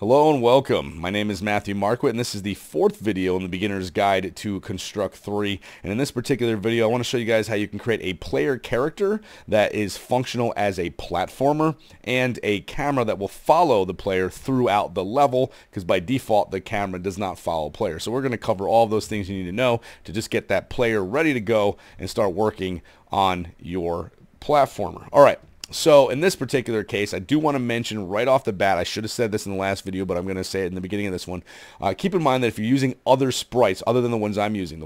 Hello and welcome. My name is Matthew Marquit and this is the fourth video in the beginner's guide to Construct 3. And in this particular video, I want to show you guys how you can create a player character that is functional as a platformer and a camera that will follow the player throughout the level, because by default, the camera does not follow a player. So we're going to cover all of those things you need to know to just get that player ready to go and start working on your platformer. All right. So in this particular case, I do want to mention right off the bat, I should have said this in the last video, but I'm going to say it in the beginning of this one. Keep in mind that if you're using other sprites other than the ones I'm using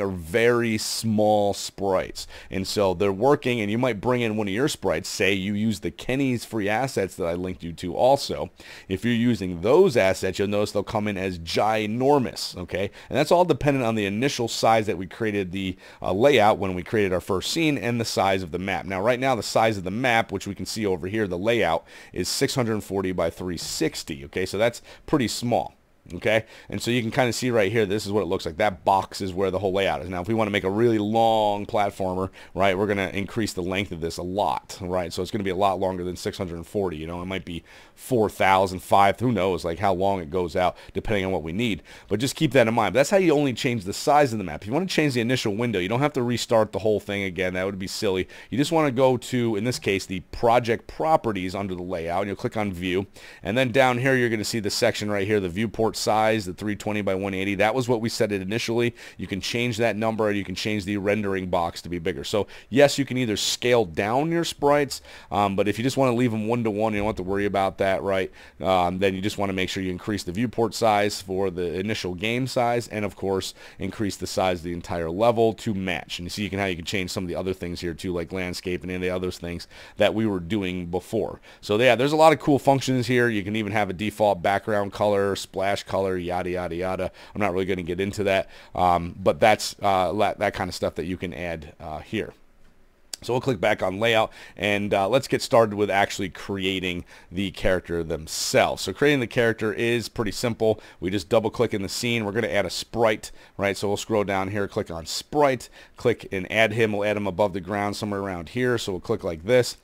are very small sprites. And so they're working, and you might bring in one of your sprites. Say you use the Kenny's free assets that I linked you to also. If you're using those assets, you'll notice they'll come in as ginormous, okay? And that's all dependent on the initial size that we created the layout when we created our first scene and the size of the map. Now, right now, the size of the map, which we can see over here, the layout is 640 by 360. Okay, so that's pretty small. Okay, and so you can kind of see right here, this is what it looks like. That box is where the whole layout is. Now, if we want to make a really long platformer, right, we're going to increase the length of this a lot, right? So it's going to be a lot longer than 640. You know, it might be 4,000, 5, who knows, like how long it goes out, depending on what we need. But just keep that in mind. But that's how you only change the size of the map. If you want to change the initial window, you don't have to restart the whole thing again. That would be silly. You just want to go to, in this case, the project properties under the layout, and you'll click on view. And then down here, you're going to see the section right here, the viewport size, the 320 by 180. That was what we set it initially. You can change that number, or you can change the rendering box to be bigger. So yes, you can either scale down your sprites, but if you just want to leave them 1-to-1, you don't have to worry about that, right? Then you just want to make sure you increase the viewport size for the initial game size, and of course, increase the size of the entire level to match. And you see how you can change some of the other things here too, like landscape and any of the other things that we were doing before. So yeah, there's a lot of cool functions here. You can even have a default background color, splash color, yada yada yada. I'm not really going to get into that, but that's that kind of stuff that you can add here. So we'll click back on layout, and let's get started with actually creating the character themselves. So creating the character is pretty simple. We just double click in the scene. We're going to add a sprite, right? So we'll scroll down here, click on sprite, click and add him. We'll add him above the ground somewhere around here. So we'll click like this,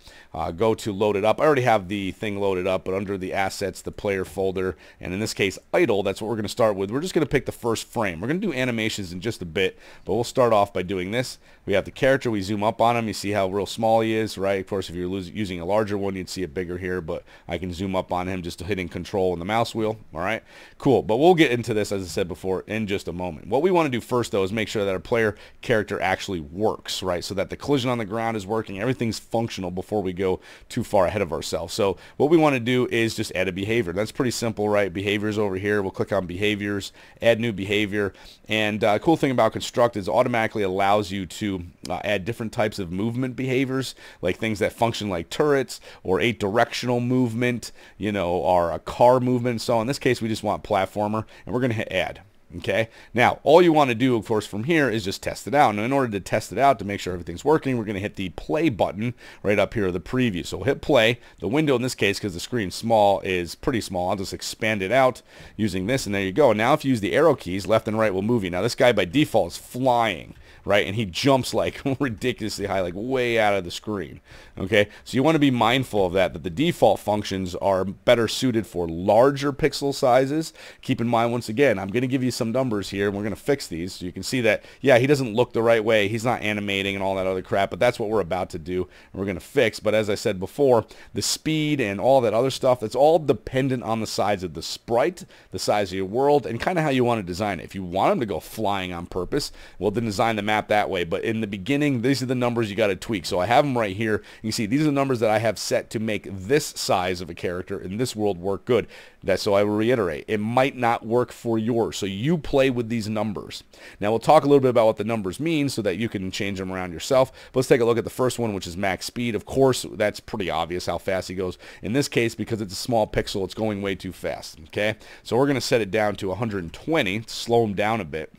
go to load it up. I already have the thing loaded up, but under the assets, the player folder, and in this case, idle, that's what we're going to start with. We're just going to pick the first frame. We're going to do animations in just a bit, but we'll start off by doing this. We have the character. We zoom up on him. You see how real small he is, right? Of course, if you're using a larger one, you'd see it bigger here, but I can zoom up on him just hitting control on the mouse wheel. All right, cool. But we'll get into this, as I said before, in just a moment. What we want to do first, though, is make sure that our player character actually works, right? So that the collision on the ground is working, everything's functional before we go too far ahead of ourselves. So what we want to do is just add a behavior. That's pretty simple, right? Behaviors over here. We'll click on behaviors, add new behavior. And cool thing about Construct is it automatically allows you to add different types of movement behaviors, like things that function like turrets or 8-directional movement, you know, or a car movement. So in this case, we just want platformer, and we're going to hit add. Okay, now all you want to do, of course, from here is just test it out. Now, in order to test it out to make sure everything's working, we're going to hit the play button right up here, the preview. So we'll hit play. The window in this case, because the screen's small, is pretty small. I'll just expand it out using this, and there you go. Now, if you use the arrow keys, left and right will move you. Now, this guy by default is flying, right? And he jumps like ridiculously high, like way out of the screen. Okay, so you want to be mindful of that, the default functions are better suited for larger pixel sizes. Keep in mind, once again, I'm going to give you some numbers here, and we're going to fix these so you can see that, yeah, he doesn't look the right way, he's not animating and all that other crap, but that's what we're about to do, and we're going to fix. But as I said before, the speed and all that other stuff, that's all dependent on the size of the sprite, the size of your world, and kind of how you want to design it. If you want them to go flying on purpose, well, then design the map that way. But in the beginning, these are the numbers you got to tweak. So I have them right here. You can see these are the numbers that I have set to make this size of a character in this world work good. That's, so I will reiterate, it might not work for yours, so you play with these numbers. Now, we'll talk a little bit about what the numbers mean so that you can change them around yourself. But let's take a look at the first one, which is max speed. Of course, that's pretty obvious how fast he goes. In this case, because it's a small pixel, it's going way too fast. Okay, so we're going to set it down to 120, slow him down a bit.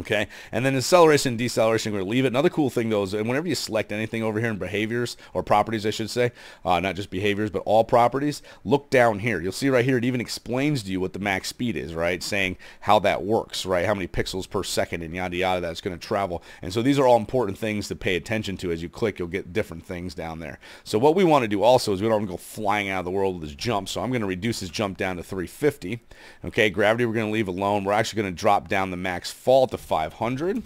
Okay, and then acceleration and deceleration, we're going to leave it. Another cool thing though is, and whenever you select anything over here in behaviors, or properties I should say, not just behaviors but all properties, look down here. You'll see right here it even explains to you what the max speed is, right? Saying how that works, right? How many pixels per second and yada yada that's going to travel. And so these are all important things to pay attention to. As you click, you'll get different things down there. So what we want to do also is we don't want to go flying out of the world with this jump. So I'm going to reduce this jump down to 350. Okay, gravity we're going to leave alone. We're actually going to drop down the max fall to 500.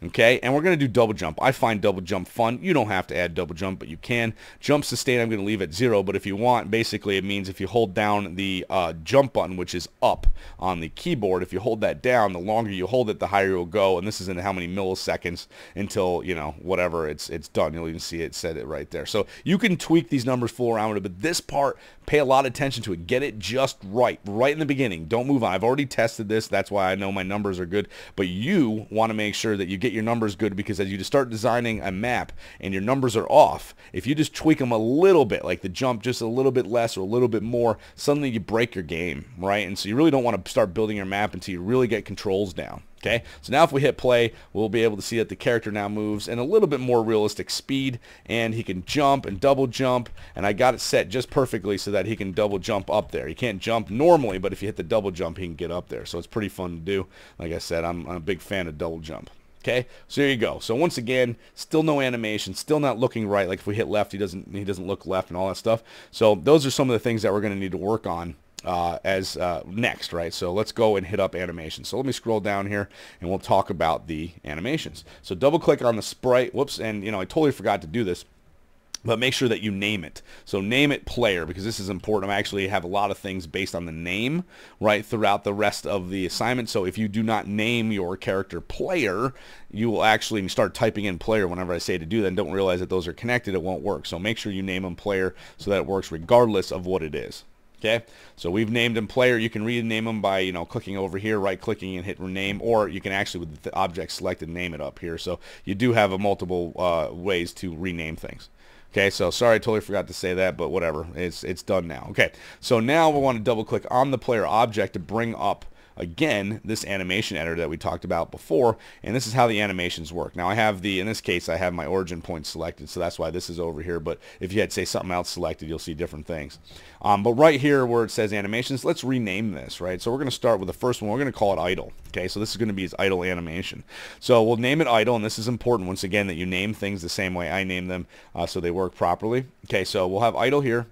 Okay, and we're going to do double jump. I find double jump fun. You don't have to add double jump, but you can. Jump sustain, I'm going to leave at 0, but if you want, basically it means if you hold down the jump button, which is up on the keyboard, if you hold that down, the longer you hold it, the higher you'll go, and this is in how many milliseconds until, you know, whatever, it's done. You'll even see it said it right there. So you can tweak these numbers, fool around with it, but this part, pay a lot of attention to it. Get it just right in the beginning. Don't move on. I've already tested this. That's why I know my numbers are good, but you want to make sure that you get your numbers good, because as you just start designing a map and your numbers are off, if you just tweak them a little bit, like the jump just a little bit less or a little bit more, suddenly you break your game, right? And so you really don't want to start building your map until you really get controls down. Okay, so now if we hit play, we'll be able to see that the character now moves in a little bit more realistic speed, and he can jump and double jump, and I got it set just perfectly so that he can double jump up there. He can't jump normally, but if you hit the double jump, he can get up there. So it's pretty fun to do. Like I said, I'm a big fan of double jump. Okay, so there you go. So once again, still no animation, still not looking right. Like if we hit left, he doesn't look left and all that stuff. So those are some of the things that we're going to need to work on next, right? So let's go and hit up animation. So let me scroll down here and we'll talk about the animations. So double click on the sprite. Whoops, and you know, I totally forgot to do this. But make sure that you name it. So name it player, because this is important. I actually have a lot of things based on the name, right, throughout the rest of the assignment. So if you do not name your character player, you will actually start typing in player whenever I say to do that and don't realize that those are connected. It won't work. So make sure you name them player so that it works regardless of what it is. Okay, so we've named him player. You can rename him by, you know, clicking over here, right-clicking and hit rename, or you can actually, with the object selected, name it up here. So you do have a multiple ways to rename things. Okay, so sorry, I totally forgot to say that, but whatever, it's done now. Okay, so now we want to double-click on the player object to bring up again this animation editor that we talked about before, and this is how the animations work. Now I have in this case I have my origin point selected, so that's why this is over here, but if you had say something else selected, you'll see different things. But right here where it says animations, let's rename this, right? So we're going to start with the first one. We're going to call it idle. Okay, so this is going to be his idle animation. So we'll name it idle, and this is important once again that you name things the same way I name them so they work properly. Okay, so we'll have idle here.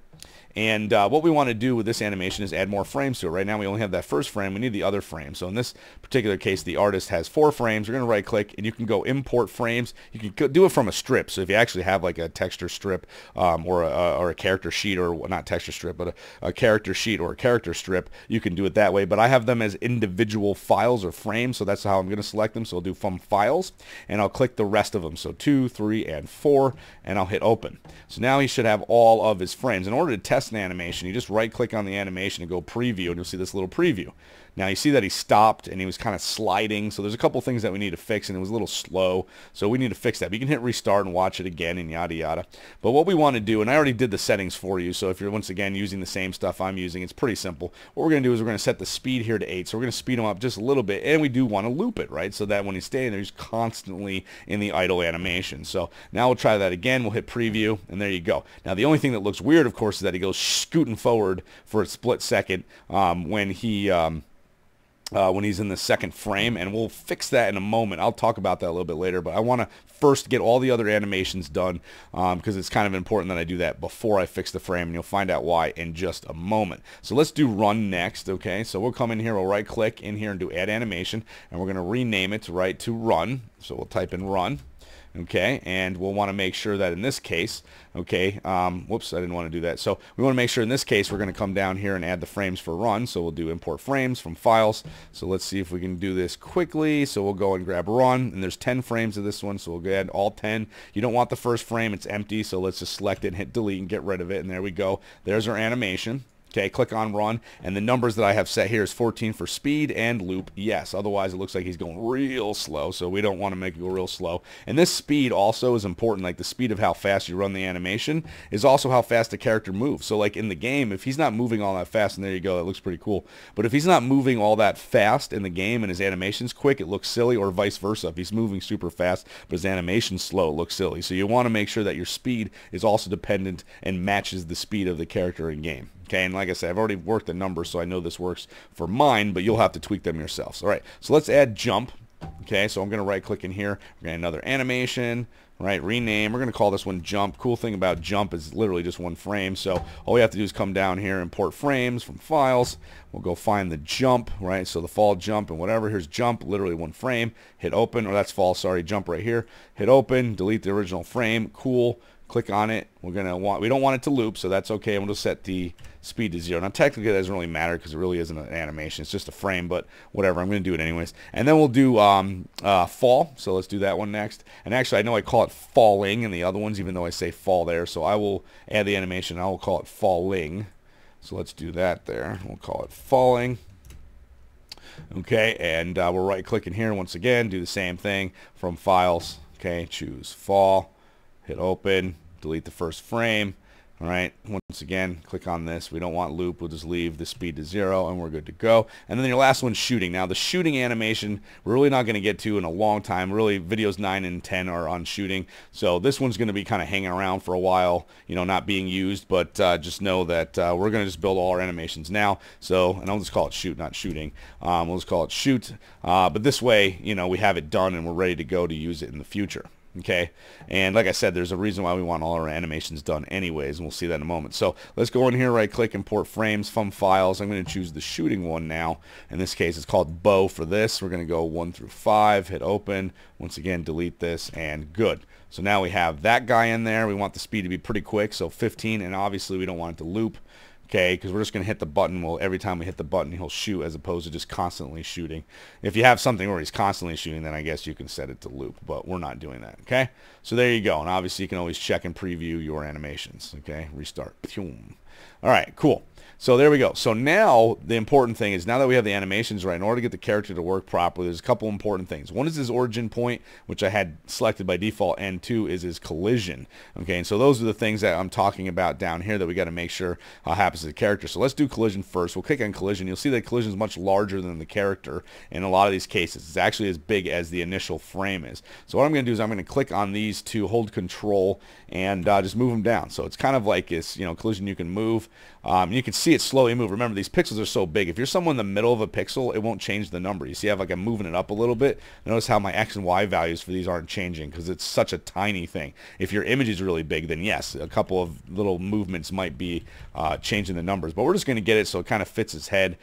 And what we want to do with this animation is add more frames to it. Right now we only have that first frame. We need the other frame. So in this particular case, the artist has 4 frames. We're going to right click and you can go import frames. You can do it from a strip. So if you actually have like a texture strip or a character sheet, or not texture strip, but a character sheet or a character strip, you can do it that way. But I have them as individual files or frames. So that's how I'm going to select them. So I'll do from files and I'll click the rest of them. So 2, 3, and 4, and I'll hit open. So now he should have all of his frames. In order to test an animation, you just right click on the animation and go preview, and you'll see this little preview. Now you see that he stopped and he was kind of sliding, so there's a couple things that we need to fix, and it was a little slow, so we need to fix that. But you can hit restart and watch it again and yada yada. But what we want to do, and I already did the settings for you, so if you're once again using the same stuff I'm using, it's pretty simple. What we're going to do is we're going to set the speed here to 8, so we're going to speed him up just a little bit, and we do want to loop it, right, so that when he's staying there, he's constantly in the idle animation. So now we'll try that again. We'll hit preview, and there you go. Now the only thing that looks weird, of course, is that he goes scooting forward for a split second when he's in the second frame, and we'll fix that in a moment. I'll talk about that a little bit later, but I want to first get all the other animations done because it's kind of important that I do that before I fix the frame, and you'll find out why in just a moment. So let's do run next. Okay, so we'll come in here, we'll right click in here and do add animation, and we're going to rename it right to run. So we'll type in run. Okay, and we'll want to make sure that in this case, okay, whoops, I didn't want to do that. So we want to make sure in this case we're going to come down here and add the frames for run. So we'll do import frames from files. So let's see if we can do this quickly. So we'll go and grab run, and there's 10 frames of this one, so we'll go ahead all 10. You don't want the first frame, it's empty, so let's just select it and hit delete and get rid of it, and there we go. There's our animation. Okay, click on run, and the numbers that I have set here is 14 for speed and loop, yes. Otherwise, it looks like he's going real slow, so we don't want to make it go real slow. And this speed also is important, like the speed of how fast you run the animation is also how fast the character moves. So like in the game, if he's not moving all that fast, and there you go, that looks pretty cool. But if he's not moving all that fast in the game and his animation's quick, it looks silly, or vice versa. If he's moving super fast, but his animation's slow, it looks silly. So you want to make sure that your speed is also dependent and matches the speed of the character in game. Okay, and like I said, I've already worked the numbers, so I know this works for mine, but you'll have to tweak them yourselves. All right, so let's add jump. Okay, so I'm going to right-click in here. We're going to another animation, right, rename. We're going to call this one jump. Cool thing about jump is literally just one frame, so all we have to do is come down here, import frames from files. We'll go find the jump, right, so the fall jump and whatever. Here's jump, literally one frame. Hit open, or that's fall, sorry, jump right here. Hit open, delete the original frame, cool. Click on it. We're gonna want, we don't want it to loop, so that's okay. We'll just set the speed to 0. Now technically that doesn't really matter because it really isn't an animation. It's just a frame, but whatever. I'm gonna do it anyways. And then we'll do fall. So let's do that one next. And actually, I know I call it falling in the other ones, even though I say fall there. So I will add the animation. I will call it falling. So let's do that there. We'll call it falling. Okay, and we'll right-click in here once again. Do the same thing from files. Okay, choose fall. Hit open, delete the first frame. All right, once again, click on this. We don't want loop. We'll just leave the speed to 0, and we're good to go. And then your last one's shooting. Now, the shooting animation, we're really not going to get to in a long time. Really, videos 9 and 10 are on shooting. So this one's going to be kind of hanging around for a while, you know, not being used. But just know that we're going to just build all our animations now. So, and I'll just call it shoot, not shooting. We'll just call it shoot. But this way, you know, we have it done, and we're ready to go to use it in the future. Okay, and like I said, there's a reason why we want all our animations done anyways, and we'll see that in a moment. So let's go in here, right-click, import frames from files. I'm going to choose the shooting one now. In this case, it's called bow for this. We're going to go 1 through 5, hit open. Once again, delete this, and good. So now we have that guy in there. We want the speed to be pretty quick, so 15, and obviously we don't want it to loop. Okay, because we're just going to hit the button. Well, every time we hit the button, he'll shoot as opposed to just constantly shooting. If you have something where he's constantly shooting, then I guess you can set it to loop, but we're not doing that, okay? So there you go, and obviously you can always check and preview your animations, okay? Restart. All right, cool. So there we go. So now the important thing is, now that we have the animations right, in order to get the character to work properly, there's a couple important things. One is his origin point, which I had selected by default, and 2 is his collision. Okay, and so those are the things that I'm talking about down here that we got to make sure happens to the character. So let's do collision first. We'll click on collision. You'll see that collision is much larger than the character in a lot of these cases. It's actually as big as the initial frame is. So what I'm going to do is I'm going to click on these two, hold control, and just move them down. So it's kind of like this, you know, collision you can move. You can see it slowly move. Remember, these pixels are so big. If you're somewhere in the middle of a pixel, it won't change the number. You see, I'm moving it up a little bit. Notice how my X and Y values for these aren't changing because it's such a tiny thing. If your image is really big, then yes, a couple of little movements might be changing the numbers. But we're just going to get it so it kind of fits his head.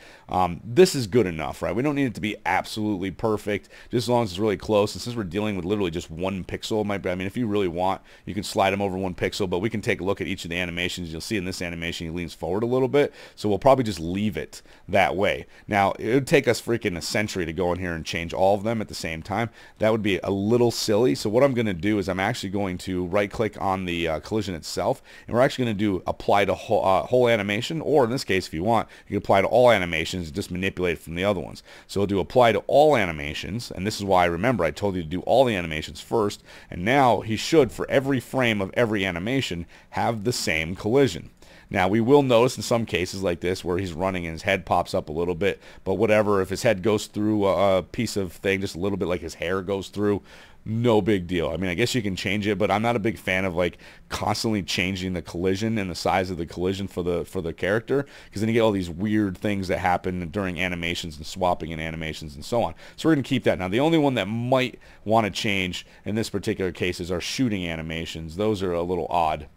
This is good enough, right? We don't need it to be absolutely perfect, just as long as it's really close. And since we're dealing with literally just one pixel, I mean, if you really want, you can slide them over one pixel. But we can take a look at each of the animations. You'll see in this animation, he leans forward a little bit, so we'll probably just leave it that way. Now, it would take us freaking a century to go in here and change all of them at the same time. That would be a little silly. So what I'm going to do is I'm actually going to right-click on the collision itself, and we're actually going to do apply to whole animation, or in this case, if you want, you can apply to all animations and just manipulate it from the other ones. So we'll do apply to all animations, and this is why, remember, I told you to do all the animations first, and now he should, for every frame of every animation, have the same collision. Now, we will notice in some cases like this where he's running and his head pops up a little bit, but whatever, if his head goes through a piece of thing just a little bit, like his hair goes through, no big deal. I mean, I guess you can change it, but I'm not a big fan of like constantly changing the collision and the size of the collision for the character, because then you get all these weird things that happen during animations and swapping in animations and so on. So we're going to keep that. Now, the only one that might want to change in this particular case is our shooting animations. Those are a little odd.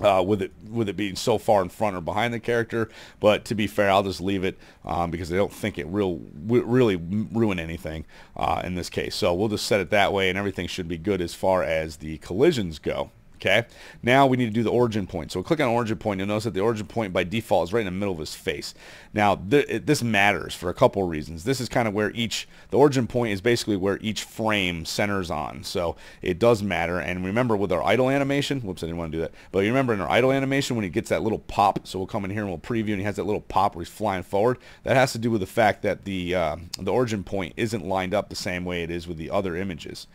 With it being so far in front or behind the character, but to be fair, I'll just leave it because I don't think it really ruin anything in this case. So we'll just set it that way, and everything should be good as far as the collisions go. Okay, now we need to do the origin point. So we click on origin point. You'll notice that the origin point by default is right in the middle of his face. Now this matters for a couple of reasons. This is kind of where the origin point is basically where each frame centers on. So it does matter. And remember with our idle animation, whoops, I didn't want to do that. But you remember in our idle animation when he gets that little pop. So we'll come in here and we'll preview, and he has that little pop where he's flying forward. That has to do with the fact that the origin point isn't lined up the same way it is with the other images.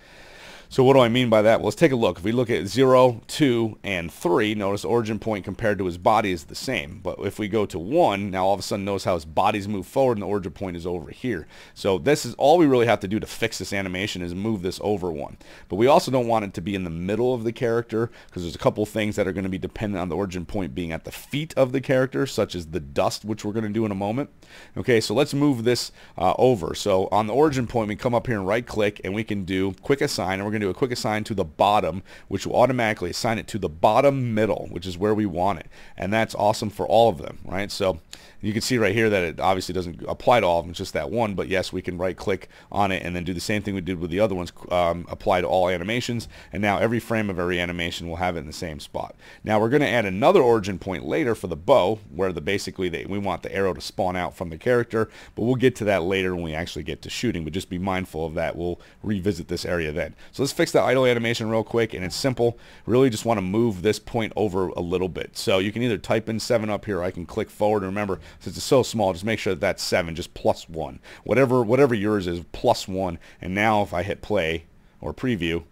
So what do I mean by that? Well, let's take a look. If we look at 0, 2, and 3, notice origin point compared to his body is the same. But if we go to 1, now all of a sudden notice how his body's moved forward and the origin point is over here. So this is all we really have to do to fix this animation is move this over 1. But we also don't want it to be in the middle of the character because there's a couple things that are going to be dependent on the origin point being at the feet of the character, such as the dust, which we're going to do in a moment. Okay, so let's move this over. So on the origin point, we come up here and right click, and we can do quick assign, and we're going to do a quick assign to the bottom, which will automatically assign it to the bottom middle, which is where we want it. And that's awesome for all of them, right? So you can see right here that it obviously doesn't apply to all of them, it's just that one, but yes, we can right click on it and then do the same thing we did with the other ones, apply to all animations, and now every frame of every animation will have it in the same spot. Now we're going to add another origin point later for the bow, where we want the arrow to spawn out from the character, but we'll get to that later when we actually get to shooting, but just be mindful of that. We'll revisit this area then. So let's fix the idle animation real quick, and it's simple. Really just want to move this point over a little bit. So you can either type in 7 up here, or I can click forward. And remember, since it's so small, just make sure that that's 7, just +1. Whatever yours is, +1. And now if I hit play or preview,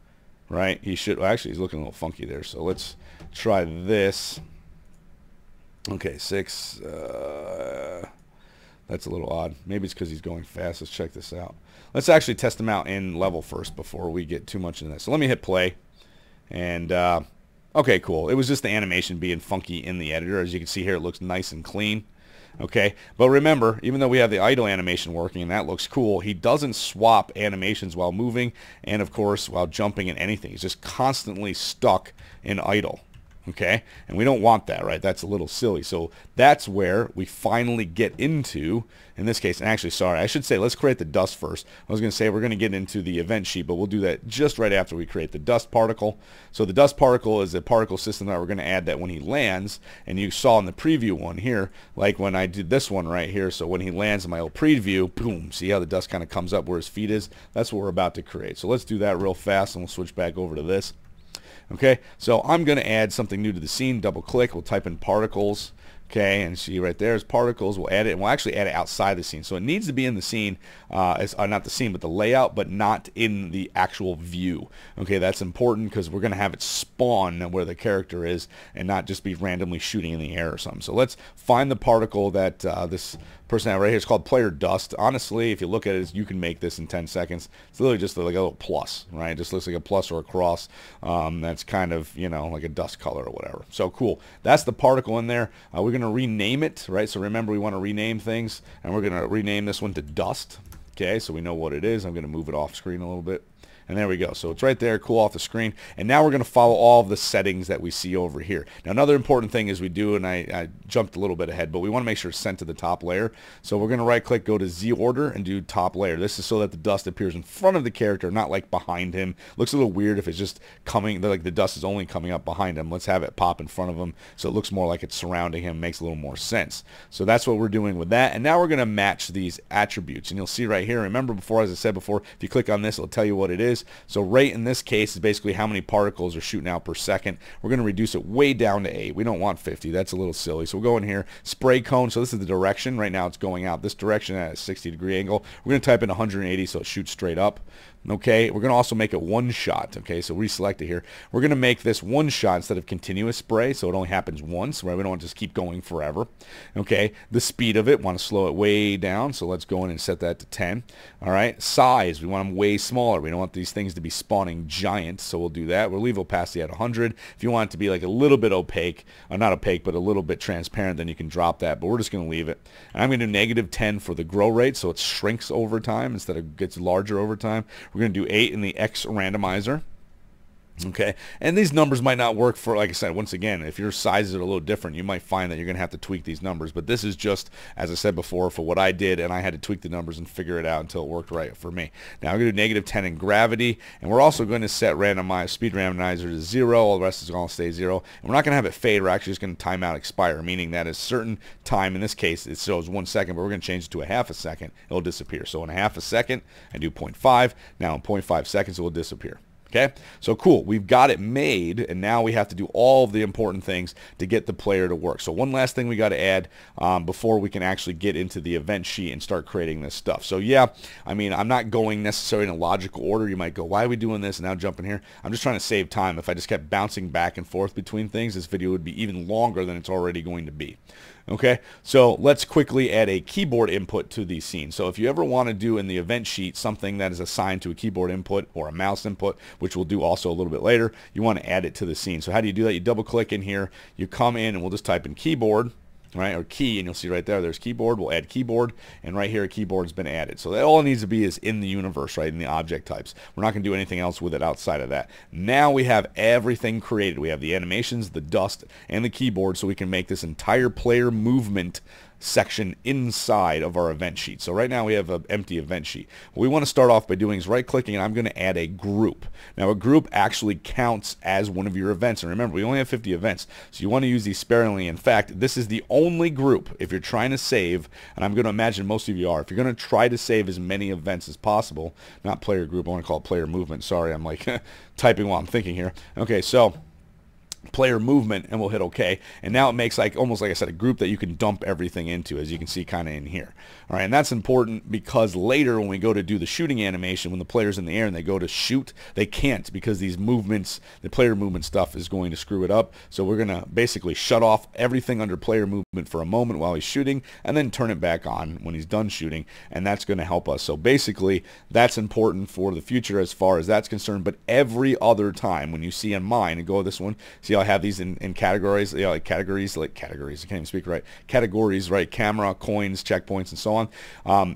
right, he should, well, actually he's looking a little funky there. So let's try this. Okay, 6. That's a little odd. Maybe it's because he's going fast. Let's check this out. Let's actually test him out in level first before we get too much into that. So let me hit play. And, okay, cool. It was just the animation being funky in the editor. As you can see here, it looks nice and clean. Okay, but remember, even though we have the idle animation working and that looks cool, he doesn't swap animations while moving and, of course, while jumping and anything. He's just constantly stuck in idle. Okay, and we don't want that, right? That's a little silly. So that's where we finally get into, in this case, and actually, sorry, I should say let's create the dust first. I was going to say we're going to get into the event sheet, but we'll do that just right after we create the dust particle. So the dust particle is a particle system that we're going to add that when he lands, and you saw in the preview one here, like when I did this one right here, so when he lands in my old preview, boom, see how the dust kind of comes up where his feet is? That's what we're about to create. So let's do that real fast, and we'll switch back over to this. Okay, so I'm going to add something new to the scene. Double click, we'll type in particles. Okay, and see right there is particles. We'll add it, and we'll actually add it outside the scene. So it needs to be in the scene, not the scene, but the layout, but not in the actual view. Okay, that's important because we're going to have it spawn where the character is and not just be randomly shooting in the air or something. So let's find the particle that this person right here is called player dust. Honestly, if you look at it, you can make this in 10 seconds. It's literally just like a little plus, right? It just looks like a plus or a cross. That's kind of, you know, like a dust color or whatever. So cool. That's the particle in there. We're going to rename it, right? So remember, we want to rename things, and we're going to rename this one to dust. Okay, so we know what it is. I'm going to move it off screen a little bit. And there we go. So it's right there, cool, off the screen. And now we're going to follow all of the settings that we see over here. Now another important thing is we do, and I jumped a little bit ahead, but we want to make sure it's sent to the top layer. So we're going to right click, go to Z order, and do top layer. This is so that the dust appears in front of the character, not like behind him. Looks a little weird if it's just coming, like the dust is only coming up behind him. Let's have it pop in front of him so it looks more like it's surrounding him, makes a little more sense. So that's what we're doing with that. And now we're going to match these attributes. And you'll see right here, remember before, as I said before, if you click on this, it'll tell you what it is. So rate in this case is basically how many particles are shooting out per second. We're going to reduce it way down to 8. We don't want 50. That's a little silly. So we'll go in here, spray cone. So this is the direction. Right now it's going out this direction at a 60-degree angle. We're going to type in 180 so it shoots straight up. Okay, we're going to also make it one shot. Okay, so reselect it here. We're going to make this one shot instead of continuous spray, so it only happens once, right? We don't want to just keep going forever. Okay, the speed of it, want to slow it way down, so let's go in and set that to 10. All right, size, we want them way smaller. We don't want these things to be spawning giant, so we'll do that. We'll leave opacity at 100. If you want it to be like a little bit opaque, or not opaque, but a little bit transparent, then you can drop that, but we're just going to leave it. And I'm going to do -10 for the grow rate, so it shrinks over time instead of gets larger over time. We're going to do 8 in the X randomizer. Okay, and these numbers might not work for, like I said, once again, if your sizes are a little different, you might find that you're going to have to tweak these numbers. But this is just, as I said before, for what I did, and I had to tweak the numbers and figure it out until it worked right for me. Now I'm going to do negative 10 in gravity, and we're also going to set randomize, speed randomizer to 0. All the rest is going to stay 0. And we're not going to have it fade. We're actually just going to time out expire, meaning that a certain time, in this case, it shows 1 second, but we're going to change it to a half a second. It'll disappear. So in a half a second, I do 0.5. Now in 0.5 seconds, it will disappear. Okay, so cool, we've got it made, and now we have to do all of the important things to get the player to work. So one last thing we got to add before we can actually get into the event sheet and start creating this stuff. So yeah, I mean, I'm not going necessarily in a logical order. You might go, why are we doing this and now jumping here? I'm just trying to save time. If I just kept bouncing back and forth between things, this video would be even longer than it's already going to be. Okay, so let's quickly add a keyboard input to the scene. So if you ever want to do in the event sheet something that is assigned to a keyboard input or a mouse input, which we'll do also a little bit later, you want to add it to the scene. So how do you do that? You double click in here, you come in, and we'll just type in keyboard, right, or key, and you'll see right there, there's keyboard. We'll add keyboard, and right here, a keyboard's been added. So that all it needs to be is in the universe, right, in the object types. We're not going to do anything else with it outside of that. Now we have everything created. We have the animations, the dust, and the keyboard, so we can make this entire player movement section inside of our event sheet. So right now we have an empty event sheet. What we want to start off by doing is right clicking, and I'm going to add a group. Now a group actually counts as one of your events, and remember, we only have 50 events, so you want to use these sparingly. In fact, this is the only group, if you're trying to save, and I'm going to imagine most of you are, if you're going to try to save as many events as possible, not player group, I want to call it player movement, sorry, I'm like typing while I'm thinking here. Okay, so player movement, and we'll hit OK, and now it makes, like, almost like I said, a group that you can dump everything into, as you can see kind of in here. All right, and that's important because later when we go to do the shooting animation, when the player's in the air and they go to shoot, they can't, because these movements, the player movement stuff is going to screw it up. So we're going to basically shut off everything under player movement for a moment while he's shooting, and then turn it back on when he's done shooting, and that's going to help us. So basically that's important for the future as far as that's concerned. But every other time when you see in mine, and go this one, see I have these in categories, you know, like categories, I can't even speak right, categories, right, camera, coins, checkpoints, and so on.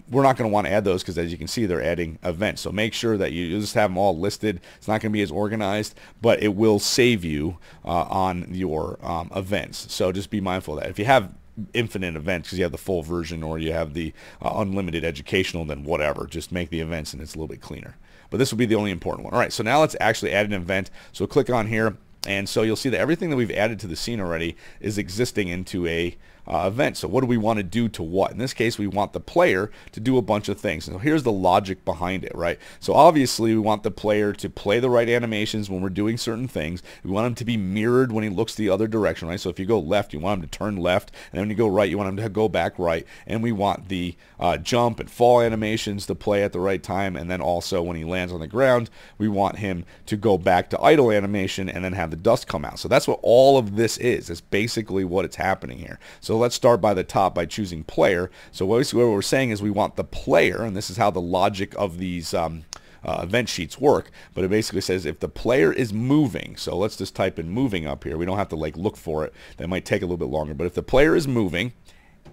We're not going to want to add those, because as you can see, they're adding events. So make sure that you just have them all listed. It's not going to be as organized, but it will save you on your events. So just be mindful of that. If you have infinite events, because you have the full version, or you have the unlimited educational, then whatever, just make the events and it's a little bit cleaner. But this will be the only important one. All right, so now let's actually add an event. So click on here, and so you'll see that everything that we've added to the scene already is existing into a event. So what do we want to do to what? In this case, we want the player to do a bunch of things. So here's the logic behind it, right? So obviously, we want the player to play the right animations when we're doing certain things. We want him to be mirrored when he looks the other direction, right? So if you go left, you want him to turn left, and when you go right, you want him to go back right. And we want the jump and fall animations to play at the right time, and then also when he lands on the ground, we want him to go back to idle animation and then have the dust come out. So that's what all of this is. That's basically what it's happening here. So let's start by the top by choosing player. So what we're saying is we want the player, and this is how the logic of these event sheets work, but it basically says if the player is moving, so let's just type in moving up here. We don't have to like look for it. That might take a little bit longer, but if the player is moving,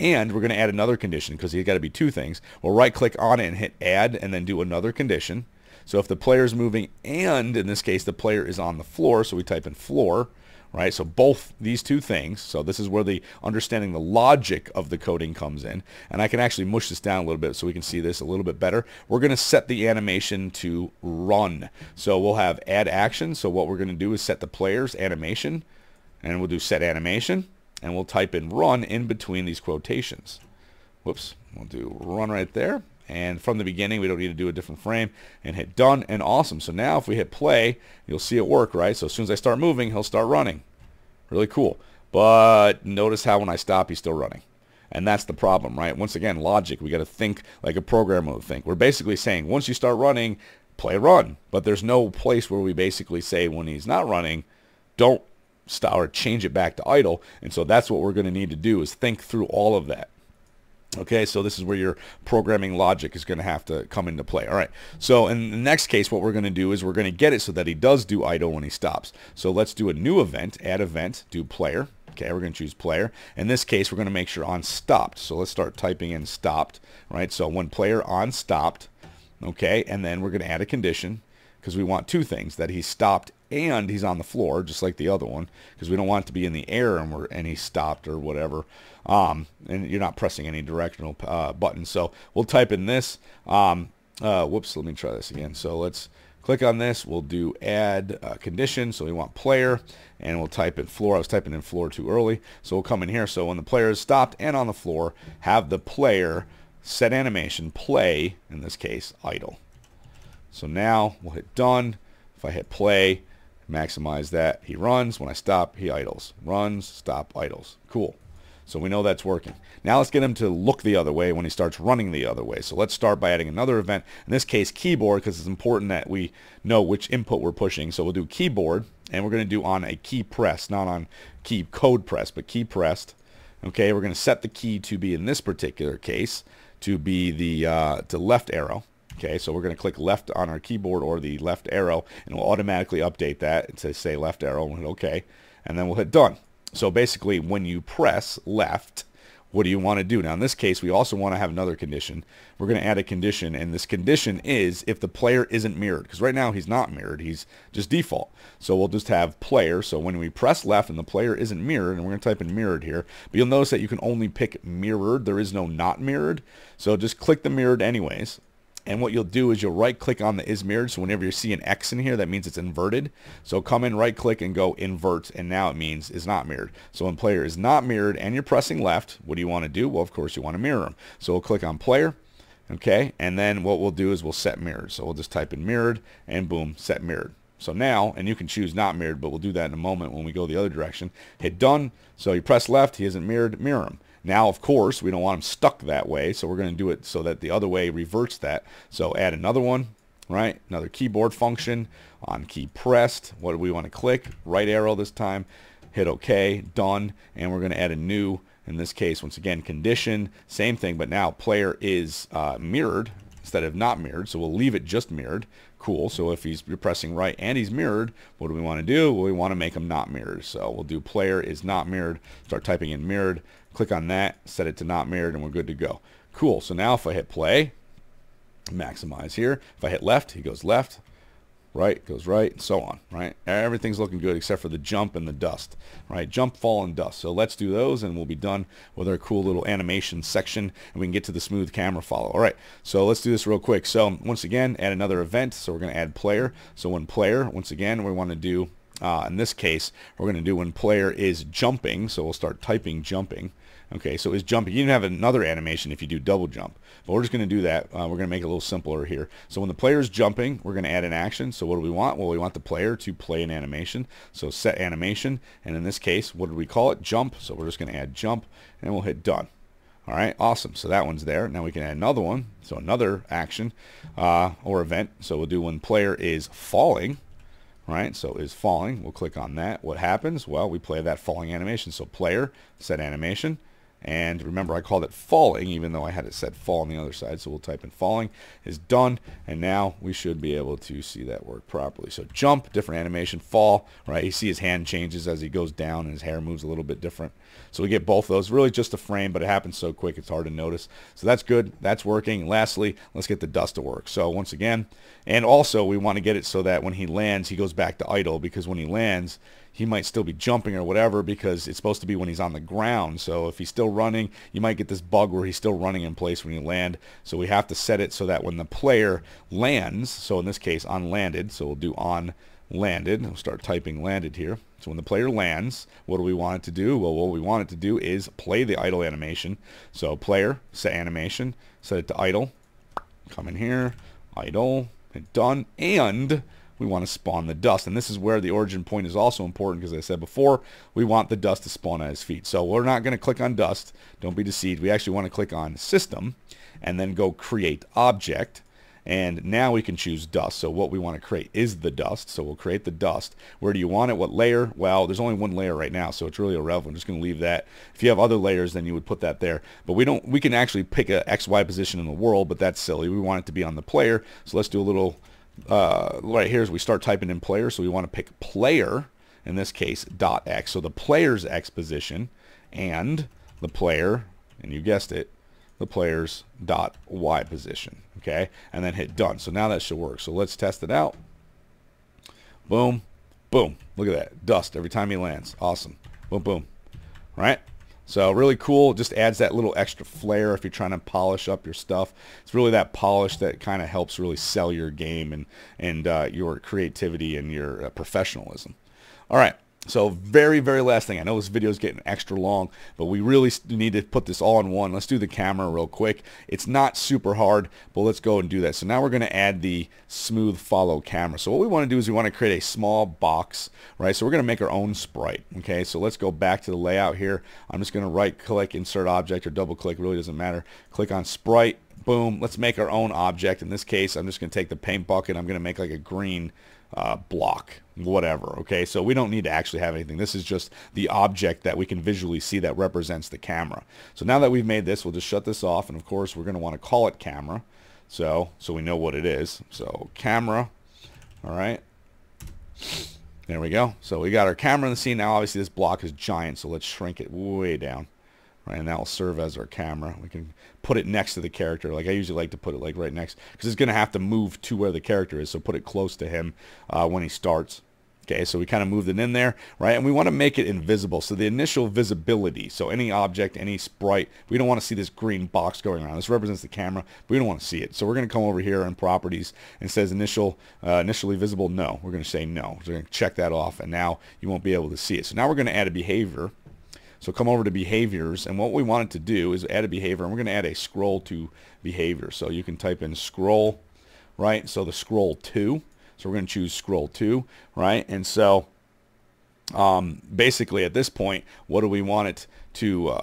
and we're going to add another condition because it's got to be two things, we'll right click on it and hit add and then do another condition. So if the player is moving, and in this case the player is on the floor, so we type in floor. Right, so both these two things. So this is where the understanding the logic of the coding comes in, and I can actually mush this down a little bit so we can see this a little bit better. We're going to set the animation to run, so we'll have add action. So what we're going to do is set the player's animation, and we'll do set animation, and we'll type in run in between these quotations. Whoops, we'll do run right there, and from the beginning, we don't need to do a different frame, and hit done, and awesome. So now if we hit play, you'll see it work, right? So as soon as I start moving, he'll start running. Really cool. But notice how when I stop, he's still running. And that's the problem, right? Once again, logic. We got to think like a programmer would think. We're basically saying once you start running, play run. But there's no place where we basically say when he's not running, don't stop or change it back to idle. And so that's what we're going to need to do, is think through all of that. Okay, so this is where your programming logic is going to have to come into play. All right, so in the next case, what we're going to do is we're going to get it so that he does do idle when he stops. So let's do a new event, add event, do player. Okay, we're going to choose player. In this case, we're going to make sure on stopped. So let's start typing in stopped, right? So when player on stopped, okay, and then we're going to add a condition because we want two things, that he stopped and he's on the floor, just like the other one, because we don't want it to be in the air and he's stopped or whatever. And you're not pressing any directional button. So we'll type in this. Whoops, let me try this again. So let's click on this. We'll do add condition. So we want player, and we'll type in floor. I was typing in floor too early. So we'll come in here. So when the player is stopped and on the floor, have the player set animation play, in this case, idle. So now we'll hit done. If I hit play, maximize that, he runs. When I stop, he idles. Runs, stop, idles. Cool. So we know that's working. Now let's get him to look the other way when he starts running the other way. So let's start by adding another event, in this case keyboard, because it's important that we know which input we're pushing. So we'll do keyboard, and we're going to do on a key press, not on key code press, but key pressed. Okay, we're going to set the key to be, in this particular case, to be the to left arrow. Okay, so we're going to click left on our keyboard, or the left arrow, and we'll automatically update that to say left arrow. We'll hit OK, and then we'll hit done. So basically, when you press left, what do you want to do? Now, in this case, we also want to have another condition. We're going to add a condition, and this condition is if the player isn't mirrored, because right now he's not mirrored. He's just default. So we'll just have player. So when we press left and the player isn't mirrored, and we're going to type in mirrored here, but you'll notice that you can only pick mirrored. There is no not mirrored. So just click the mirrored anyways. And what you'll do is you'll right-click on the is mirrored. So whenever you see an X in here, that means it's inverted. So come in, right-click, and go invert. And now it means is not mirrored. So when player is not mirrored and you're pressing left, what do you want to do? Well, of course, you want to mirror him. So we'll click on player. Okay. And then what we'll do is we'll set mirrored. So we'll just type in mirrored, and boom, set mirrored. So now, and you can choose not mirrored, but we'll do that in a moment when we go the other direction. Hit done. So you press left. He isn't mirrored. Mirror him. Now, of course, we don't want them stuck that way, so we're going to do it so that the other way reverts that. So add another one, right? Another keyboard function on key pressed. What do we want to click? Right arrow this time. Hit OK, done, and we're going to add a new, in this case, once again, condition. Same thing, but now player is mirrored instead of not mirrored, so we'll leave it just mirrored. Cool, so if you're pressing right and he's mirrored, what do we want to do? Well, we want to make him not mirrored, so we'll do player is not mirrored. Start typing in mirrored. Click on that, set it to not mirrored, and we're good to go. Cool, so now if I hit play, maximize here. If I hit left, he goes left, right, goes right, and so on, right? Everything's looking good except for the jump and the dust, right? Jump, fall, and dust. So let's do those, and we'll be done with our cool little animation section, and we can get to the smooth camera follow. All right, so let's do this real quick. So once again, add another event. So we're going to add player. So when player, once again, we want to do, in this case, we're going to do when player is jumping. So we'll start typing jumping. Okay, so is jumping. You can have another animation if you do double jump, but we're just going to do that. We're going to make it a little simpler here. So when the player is jumping, we're going to add an action. So what do we want? Well, we want the player to play an animation. So set animation, and in this case, what do we call it? Jump. So we're just going to add jump, and we'll hit done. All right, awesome. So that one's there. Now we can add another one. So another action or event. So we'll do when player is falling. Right, so is falling. We'll click on that. What happens? Well, we play that falling animation. So player, set animation. And remember, I called it falling, even though I had it set fall on the other side. So we'll type in falling is done. And now we should be able to see that work properly. So jump, different animation, fall, right? You see his hand changes as he goes down and his hair moves a little bit different. So we get both of those. Really just a frame, but it happens so quick it's hard to notice. So that's good. That's working. And lastly, let's get the dust to work. So once again, and also we want to get it so that when he lands, he goes back to idle, because when he lands, he might still be jumping or whatever, because it's supposed to be when he's on the ground. So if he's still running, you might get this bug where he's still running in place when you land. So we have to set it so that when the player lands, so in this case on landed, so we'll do on landed. We'll start typing landed here. So when the player lands, what do we want it to do? Well, what we want it to do is play the idle animation. So player, set animation, set it to idle. Come in here, idle, and done. And we want to spawn the dust, and this is where the origin point is also important, because I said before, we want the dust to spawn at his feet. So we're not going to click on dust, don't be deceived. We actually want to click on system and then go create object, and now we can choose dust. So what we want to create is the dust, so we'll create the dust. Where do you want it? What layer? Well, there's only one layer right now, so it's really irrelevant. I'm just going to leave that. If you have other layers, then you would put that there, but we don't. We can actually pick a XY position in the world, but that's silly. We want it to be on the player, so let's do a little right here as we start typing in player. So we want to pick player, in this case dot X, so the player's X position, and the player, and you guessed it, the player's dot Y position. Okay, and then hit done. So now that should work. So let's test it out. Boom, Boom. Look at that. Dust every time he lands. Awesome. Boom, boom. Right? So really cool. Just adds that little extra flair if you're trying to polish up your stuff. It's really that polish that kind of helps really sell your game and your creativity and your professionalism. All right. So very, very last thing. I know this video is getting extra long, but we really need to put this all in one. Let's do the camera real quick. It's not super hard, but let's go and do that. So now we're going to add the smooth follow camera. So what we want to do is we want to create a small box, right? So we're going to make our own sprite, okay? So let's go back to the layout here. I'm just going to right-click, insert object, or double-click. It really doesn't matter. Click on sprite. Boom. Let's make our own object. In this case, I'm just going to take the paint bucket. I'm going to make like a green block, whatever, okay? So we don't need to actually have anything. This is just the object that we can visually see that represents the camera. So now that we've made this, we'll just shut this off, and of course we're going to want to call it camera, so we know what it is. So camera, all right, there we go. So we got our camera in the scene. Now obviously this block is giant, so let's shrink it way down. Right, and that will serve as our camera. We can put it next to the character. Like I usually like to put it like right next, because it's going to have to move to where the character is. So put it close to him when he starts. Okay, so we kind of moved it in there, right? And we want to make it invisible. So the initial visibility, so any object, any sprite, we don't want to see this green box going around. This represents the camera, but we don't want to see it. So we're going to come over here in properties and it says initially visible, no. We're going to say no. So we're going to check that off, and now you won't be able to see it. So now we're going to add a behavior. So come over to behaviors, and what we wanted to do is add a behavior, and we're going to add a scroll to behavior. So you can type in scroll, right? So the scroll to. So we're going to choose scroll to, right? And so basically at this point, what do we want it to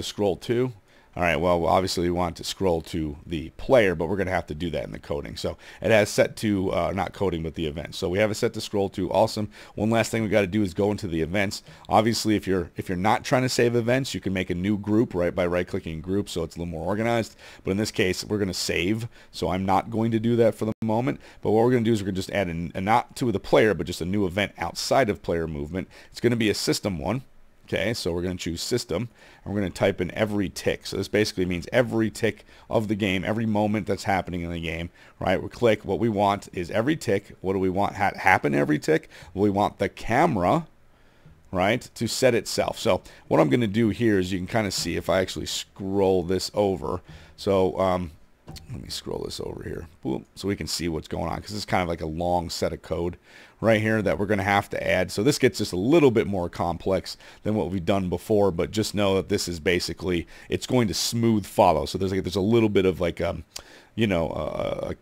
scroll to? All right, well, obviously we want to scroll to the player, but we're going to have to do that in the coding. So it has set to, not coding, but the event. So we have it set to scroll to. Awesome. One last thing we got to do is go into the events. Obviously, if you're not trying to save events, you can make a new group right by right-clicking group, so it's a little more organized. But in this case, we're going to save. So I'm not going to do that for the moment. But what we're going to do is we're going to just add not to the player, but just a new event outside of player movement. It's going to be a system one. Okay, so we're going to choose system, and we're going to type in every tick. So this basically means every tick of the game, every moment that's happening in the game, right? We click, what we want is every tick. What do we want happen every tick? We want the camera, right, to set itself. So what I'm going to do here is you can kind of see if I actually scroll this over. So let me scroll this over here. Boom. So we can see what's going on, because it's kind of like a long set of code right here that we're going to have to add. So this gets just a little bit more complex than what we've done before, but just know that this is basically, it's going to smooth follow. So there's a little bit of like a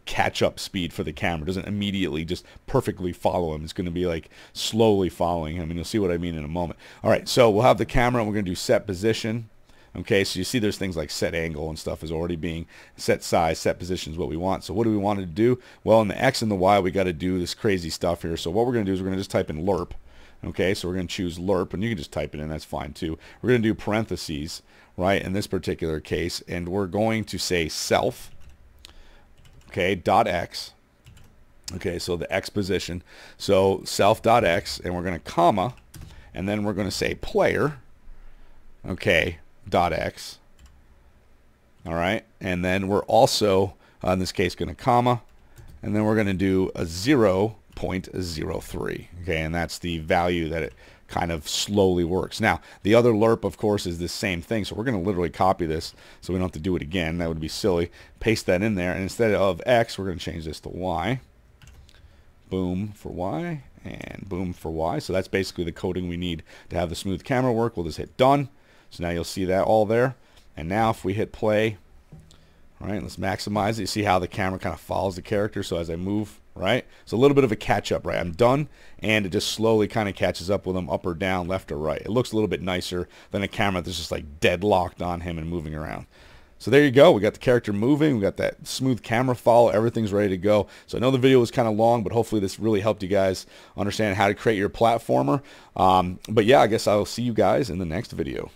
catch-up speed for the camera. It doesn't immediately just perfectly follow him. It's going to be like slowly following him, and you'll see what I mean in a moment. All right, so we'll have the camera, and we're going to do set position. Okay, so you see there's things like set angle and stuff is already being set size, set position is what we want. So what do we want to do? Well, in the X and the Y, we got to do this crazy stuff here. So what we're going to do is we're going to just type in lerp. Okay, so we're going to choose lerp, and you can just type it in. That's fine, too. We're going to do parentheses, right, in this particular case. And we're going to say self, okay, dot X. Okay, so the X position. So self dot X, and we're going to comma, and then we're going to say player, okay, dot X. All right, and then we're also in this case going to comma, and then we're going to do a 0.03, okay, and that's the value that it kind of slowly works. Now the other lerp, of course, is the same thing, so we're going to literally copy this so we don't have to do it again. That would be silly. Paste that in there, and instead of X, we're going to change this to Y. Boom for Y, and boom for Y. So that's basically the coding we need to have the smooth camera work. We'll just hit done. So now you'll see that all there. And now if we hit play, all right, let's maximize it. You see how the camera kind of follows the character. So as I move, right, it's a little bit of a catch-up, right? I'm done, and it just slowly kind of catches up with him, up or down, left or right. It looks a little bit nicer than a camera that's just like deadlocked on him and moving around. So there you go. We got the character moving. We got that smooth camera follow. Everything's ready to go. So I know the video was kind of long, but hopefully this really helped you guys understand how to create your platformer. But yeah, I guess I'll see you guys in the next video.